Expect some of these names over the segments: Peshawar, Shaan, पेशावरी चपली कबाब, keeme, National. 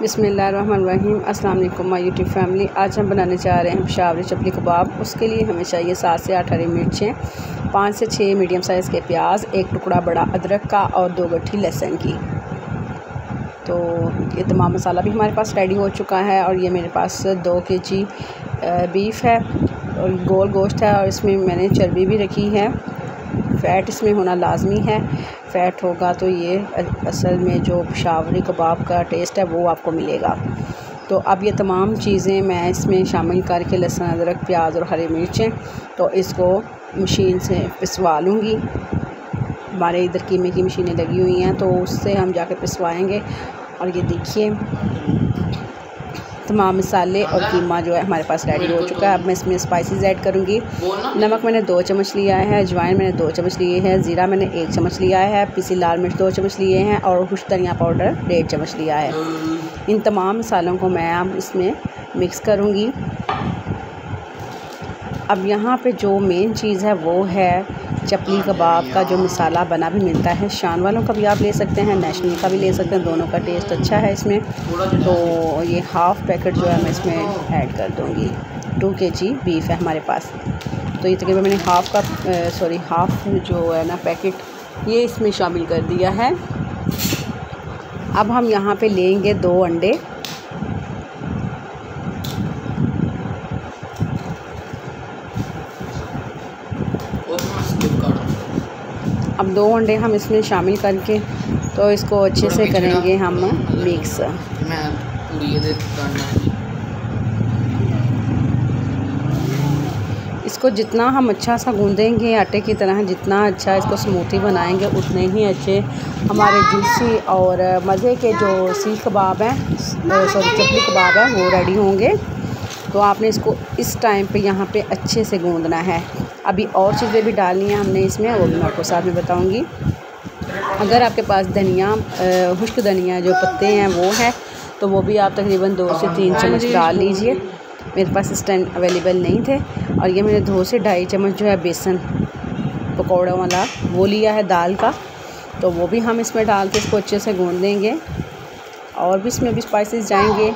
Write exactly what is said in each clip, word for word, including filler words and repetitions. बिस्मिल्लाहिर्रहमानिर्रहीम। अस्सलाम वालेकुम माय यूट्यूब फैमिली। आज हम बनाने जा रहे हैं पेशावरी चपली कबाब। उसके लिए हमें चाहिए सात से आठ हरी मिर्चें, पाँच से छः मीडियम साइज़ के प्याज, एक टुकड़ा बड़ा अदरक का और दो गट्ठी लहसुन की। तो ये तमाम मसाला भी हमारे पास रेडी हो चुका है। और ये मेरे पास दो के जी बीफ है और गोल गोश्त है और इसमें मैंने चर्बी भी रखी है। फ़ैट इसमें होना लाजमी है। फ़ैट होगा तो ये असल में जो पेशावरी कबाब का टेस्ट है वो आपको मिलेगा। तो अब ये तमाम चीज़ें मैं इसमें शामिल करके लहसुन, अदरक, प्याज और हरी मिर्चें, तो इसको मशीन से पिसवा लूँगी। हमारे इधर कीमे की मशीनें लगी हुई हैं तो उससे हम जाकर पिसवाएंगे। और ये देखिए तमाम मसाले और कीमा जो है हमारे पास रेडी हो चुका है। अब मैं इसमें स्पाइसेस ऐड करूँगी। नमक मैंने दो चम्मच लिया है, अजवाइन मैंने दो चम्मच लिए हैं, ज़ीरा मैंने एक चम्मच लिया है, पीसी लाल मिर्च दो चम्मच लिए हैं और खुश्क धनिया पाउडर डेढ़ चम्मच लिया है। इन तमाम मसालों को मैं अब इसमें मिक्स करूँगी। अब यहाँ पे जो मेन चीज़ है वो है चपली कबाब का जो मसाला बना भी मिलता है। शान वालों का भी आप ले सकते हैं, नेशनल का भी ले सकते हैं, दोनों का टेस्ट अच्छा है इसमें। तो ये हाफ़ पैकेट जो है मैं इसमें ऐड कर दूँगी। टू के जी बीफ है हमारे पास, तो ये तकरीबन मैंने हाफ़ का सॉरी हाफ़ जो है ना पैकेट ये इसमें शामिल कर दिया है। अब हम यहाँ पर लेंगे दो अंडे। अब दो अंडे हम इसमें शामिल करके तो इसको अच्छे से करेंगे हम मिक्स। इसको जितना हम अच्छा सा गूंदेंगे आटे की तरह, जितना अच्छा इसको स्मूथी बनाएंगे, उतने ही अच्छे हमारे जूसी और मज़े के जो सीख कबाब हैं सॉरी चपली कबाब हैं वो रेडी होंगे। तो आपने इसको इस टाइम पे यहाँ पे अच्छे से गूंदना है। अभी और चीज़ें भी डालनी हैं हमने इसमें, वो भी मैं आपको साथ में बताऊंगी। अगर आपके पास धनिया, खुश्क धनिया जो पत्ते हैं वो है, तो वो भी आप तकरीबन दो से तीन चम्मच डाल लीजिए। मेरे पास इस टाइम अवेलेबल नहीं थे। और ये मैंने दो से ढाई चम्मच जो है बेसन पकौड़ों वाला वो लिया है दाल का, तो वो भी हम इसमें डाल के इसको अच्छे से गूँध देंगे। और भी इसमें भी स्पाइसेस जाएंगे।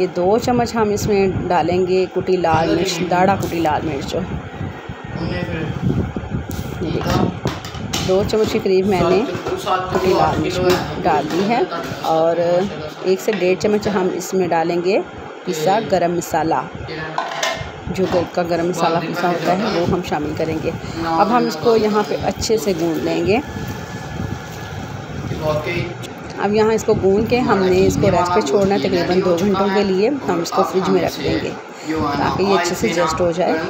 ये दो चम्मच हम इसमें डालेंगे कुटी लाल मिर्च, दाढ़ा कुटी लाल मिर्च, दो चम्मच के करीब मैंने कुटी लाल मिर्च में डाल दी है। और एक से डेढ़ चम्मच हम इसमें डालेंगे पिसा गरम मसाला, जो घर का गरम मसाला पिसा होता है वो हम शामिल करेंगे। अब हम इसको यहाँ पे अच्छे से गूंद लेंगे। अब यहाँ इसको गूंद के हमने इसको रेस्ट पे छोड़ना है तकरीबन दो घंटों के लिए। हम इसको फ्रिज में रख देंगे ताकि ये अच्छे से जस्ट हो जाए।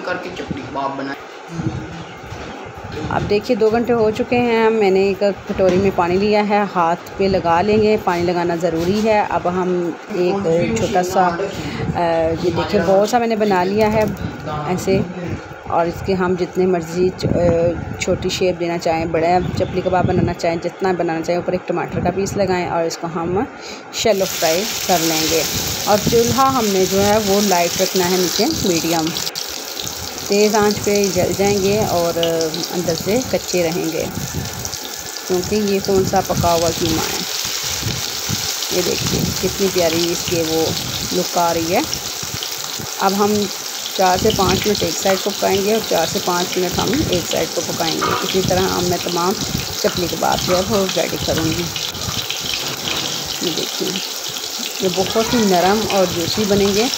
अब देखिए दो घंटे हो चुके हैं। मैंने एक कटोरी में पानी लिया है, हाथ पे लगा लेंगे, पानी लगाना ज़रूरी है। अब हम एक छोटा सा ये देखिए बहुत सा मैंने बना लिया है ऐसे, और इसके हम जितने मर्ज़ी छोटी शेप देना चाहें, बड़ा चपली कबाब बनाना चाहें, जितना बनाना चाहें। ऊपर एक टमाटर का पीस लगाएं और इसको हम शैलो फ्राई कर लेंगे। और चूल्हा हमने जो है वो लाइट रखना है, नीचे मीडियम, तेज़ आंच पे जल जाएंगे और अंदर से कच्चे रहेंगे, क्योंकि ये कौन सा पका हुआ कीमा है। ये देखिए कितनी प्यारी इसके वो लुक आ रही है। अब हम चार से पाँच मिनट एक साइड को पकाएंगे और चार से पाँच मिनट हम एक साइड को पकाएंगे। इसी तरह हम मैं तमाम चपली कबाब जो है वो रेडी करूँगी। ये देखिए ये बहुत ही नरम और जूसी बनेंगे।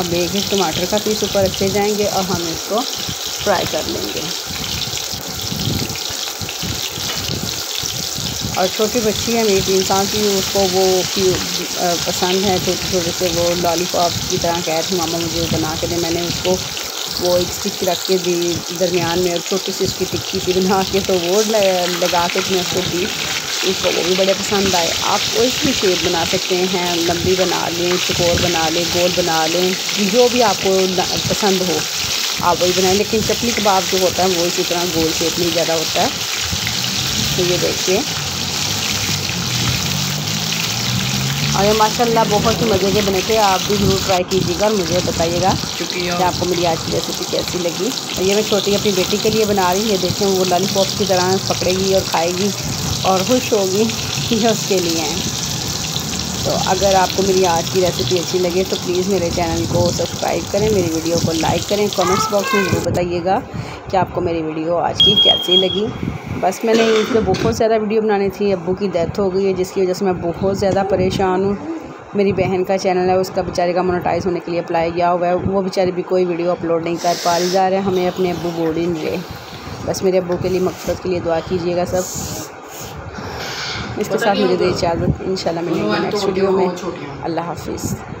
अब एक ही टमाटर का पीस ऊपर रखे जाएंगे और हम इसको फ्राई कर लेंगे। और छोटी बच्ची है मेरी, इंसान की, उसको वो पसंद है छोटे छोटे से वो लॉलीपॉप की तरह। कह रही मामा मुझे बना के दे, मैंने उसको वो एक स्टिक रख के दी दरमियान में और छोटी सी उसकी टिक्की थी बना के, तो वो लगा के उसमें उसको दी, उसको वो भी बड़े पसंद आए। आप कोई भी शेप बना सकते हैं, लंबी बना लें, चकोर बना लें, गोल बना लें, जो भी आपको पसंद हो आप वही बनाएं। लेकिन चपली कबाब जो होता है वो इसी तरह गोल शेप में ज़्यादा होता है। तो ये देखिए और ये माशाल्लाह बहुत ही मज़े के बने थे। आप भी ज़रूर ट्राई कीजिएगा और मुझे बताइएगा कि आपको मेरी आज की रेसिपी कैसी लगी। और ये मैं छोटी अपनी बेटी के लिए बना रही है, देखें वो लॉलीपॉप की तरह पकड़ेगी और खाएगी और खुश होगी, ये उसके लिए हैं। तो अगर आपको मेरी आज की रेसिपी अच्छी लगे तो प्लीज़ मेरे चैनल को सब्सक्राइब करें, मेरी वीडियो को लाइक करें, कमेंट्स बॉक्स में ज़रूर बताइएगा कि आपको मेरी वीडियो आज की कैसी लगी। बस मैंने इसमें बहुत ज़्यादा वीडियो बनानी थी, अब्बू की डेथ हो गई है जिसकी वजह से मैं बहुत ज़्यादा परेशान हूँ। मेरी बहन का चैनल है, उसका बेचारे का मोनेटाइज होने के लिए अप्लाई किया हुआ है, वो बेचारे भी कोई वीडियो अपलोड नहीं कर पा रही, जा रहा है हमें अपने अब्बू बोल ही नहीं रहे। बस मेरे अब्बू के लिए, मकसद के लिए दुआ कीजिएगा सब। इसके साथ मुझे दे इजाज़त, इंशाल्लाह मिलेंगे नेक्स्ट वीडियो में। अल्लाह हाफिज़।